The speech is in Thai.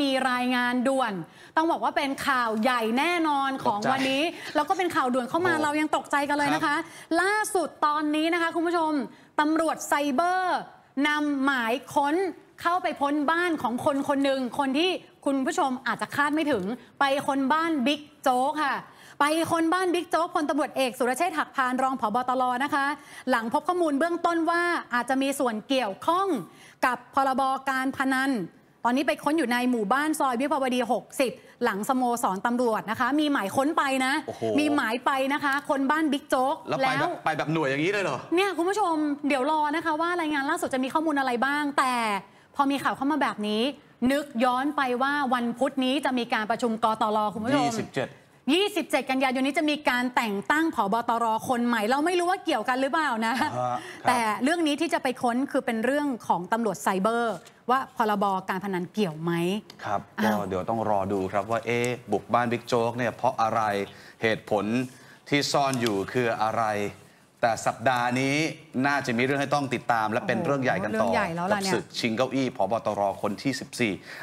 มีรายงานด่วนต้องบอกว่าเป็นข่าวใหญ่แน่นอนของวันนี้แล้วก็เป็นข่าวด่วนเข้ามาเรายังตกใจกันเลยนะคะล่าสุดตอนนี้นะคะคุณผู้ชมตำรวจไซเบอร์นำหมายค้นเข้าไปพ้นบ้านของคนคนหนึ่งคนที่คุณผู้ชมอาจจะคาดไม่ถึงไปคนบ้านบิ๊กโจ๊กค่ะไปคนบ้านบิ๊กโจ๊กพลตำรวจเอกสุรเชษฐ์หักพานรองผบตรนะคะหลังพบข้อมูลเบื้องต้นว่าอาจจะมีส่วนเกี่ยวข้องกับพรบการพนันตอนนี้ไปค้นอยู่ในหมู่บ้านซอยวิภาวดี60หลังสโมสรตำรวจนะคะมีหมายค้นไปนะมีหมายไปนะคะคนบ้านบิ๊กโจ๊กแล้วไปแบบหน่วยอย่างนี้เลยเหรอเนี่ยคุณผู้ชมเดี๋ยวรอนะคะว่ารายงานล่าสุดจะมีข้อมูลอะไรบ้างแต่พอมีข่าวเข้ามาแบบนี้นึกย้อนไปว่าวันพุธนี้จะมีการประชุมกตรคุณผู้ชม27กันยายนนี้จะมีการแต่งตั้งผบตรคนใหม่เราไม่รู้ว่าเกี่ยวกันหรือเปล่านะแต่เรื่องนี้ที่จะไปค้นคือเป็นเรื่องของตำรวจไซเบอร์ว่าพรบการพนันเกี่ยวไหมครับก็เดี๋ยวต้องรอดูครับว่าบุกบ้านบิ๊กโจ๊กเนี่ยเพราะอะไรเหตุผลที่ซ่อนอยู่คืออะไรแต่สัปดาห์นี้น่าจะมีเรื่องให้ต้องติดตามและเป็นเรื่องใหญ่กันต่อกับศึกชิงเก้าอี้ผบตรคนที่14